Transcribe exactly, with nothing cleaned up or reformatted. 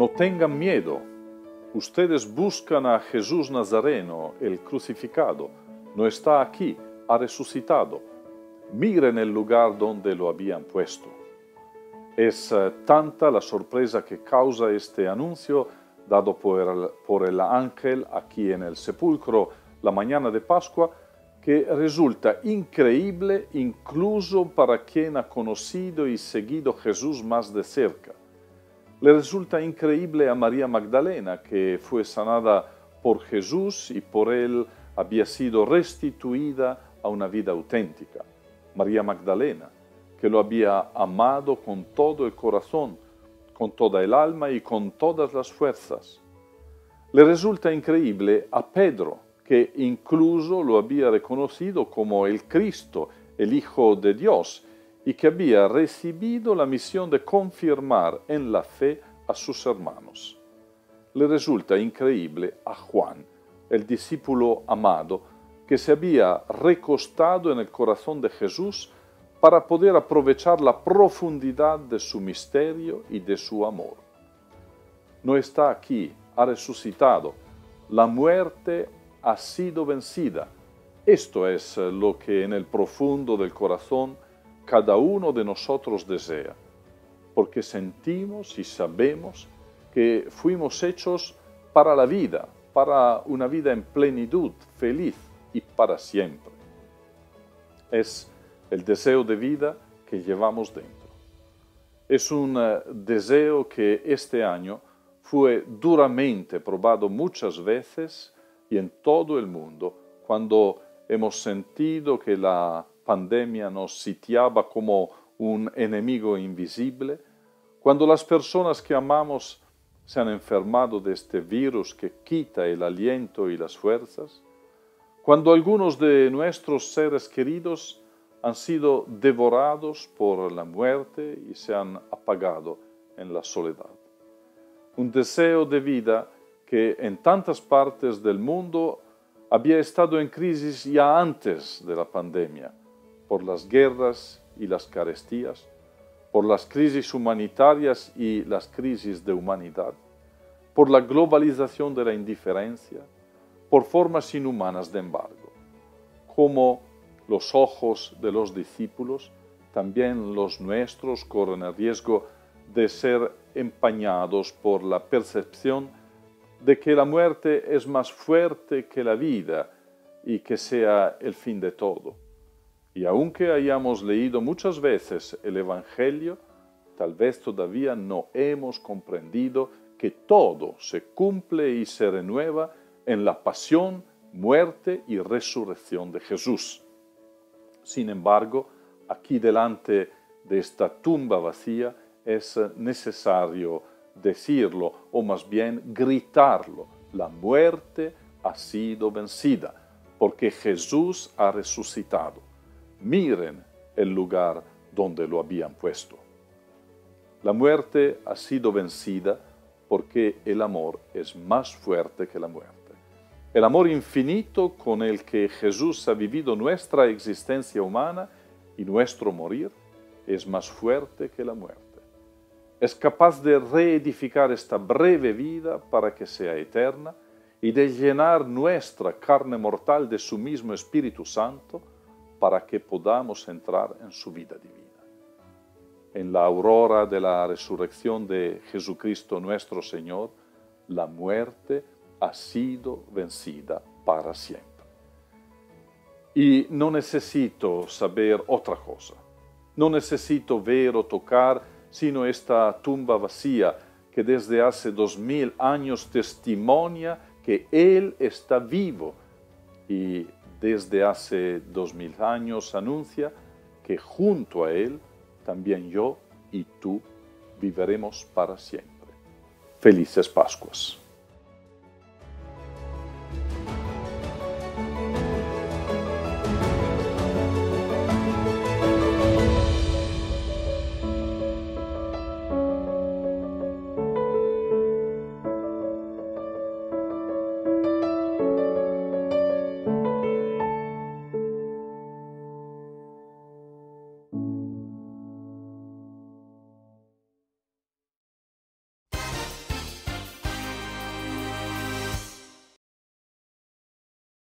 No tengan miedo. Ustedes buscan a Jesús Nazareno, el crucificado. No está aquí, ha resucitado. Migren el lugar donde lo habían puesto. Es tanta la sorpresa que causa este anuncio dado por el, por el ángel aquí en el sepulcro la mañana de Pascua, que resulta increíble incluso para quien ha conocido y seguido a Jesús más de cerca. Le resulta increíble a María Magdalena, que fue sanada por Jesús y por él había sido restituida a una vida auténtica. María Magdalena, que lo había amado con todo el corazón, con toda el alma y con todas las fuerzas. Le resulta increíble a Pedro, que incluso lo había reconocido como el Cristo, el Hijo de Dios, y que había recibido la misión de confirmar en la fe a sus hermanos. Le resulta increíble a Juan, el discípulo amado, que se había recostado en el corazón de Jesús para poder aprovechar la profundidad de su misterio y de su amor. No está aquí, ha resucitado, la muerte ha sido vencida. Esto es lo que en el profundo del corazón cada uno de nosotros desea, porque sentimos y sabemos que fuimos hechos para la vida, para una vida en plenitud, feliz y para siempre. Es el deseo de vida que llevamos dentro. Es un deseo que este año fue duramente probado muchas veces y en todo el mundo, cuando hemos sentido que la pandemia nos sitiaba como un enemigo invisible, cuando las personas que amamos se han enfermado de este virus que quita el aliento y las fuerzas, cuando algunos de nuestros seres queridos han sido devorados por la muerte y se han apagado en la soledad. Un deseo de vida que en tantas partes del mundo había estado en crisis ya antes de la pandemia, por las guerras y las carestías, por las crisis humanitarias y las crisis de humanidad, por la globalización de la indiferencia, por formas inhumanas de embargo. Como los ojos de los discípulos, también los nuestros corren el riesgo de ser empañados por la percepción de que la muerte es más fuerte que la vida y que sea el fin de todo. Y aunque hayamos leído muchas veces el Evangelio, tal vez todavía no hemos comprendido que todo se cumple y se renueva en la pasión, muerte y resurrección de Jesús. Sin embargo, aquí delante de esta tumba vacía es necesario decirlo, o más bien gritarlo: la muerte ha sido vencida, porque Jesús ha resucitado. Miren el lugar donde lo habían puesto. La muerte ha sido vencida porque el amor es más fuerte que la muerte. El amor infinito con el que Jesús ha vivido nuestra existencia humana y nuestro morir es más fuerte que la muerte. Es capaz de reedificar esta breve vida para que sea eterna y de llenar nuestra carne mortal de su mismo Espíritu Santo para que podamos entrar en su vida divina. En la aurora de la resurrección de Jesucristo nuestro Señor, la muerte ha sido vencida para siempre. Y no necesito saber otra cosa, no necesito ver o tocar sino esta tumba vacía que desde hace dos mil años testimonia que Él está vivo y desde hace dos mil años anuncia que junto a Él también yo y tú viviremos para siempre. Felices Pascuas.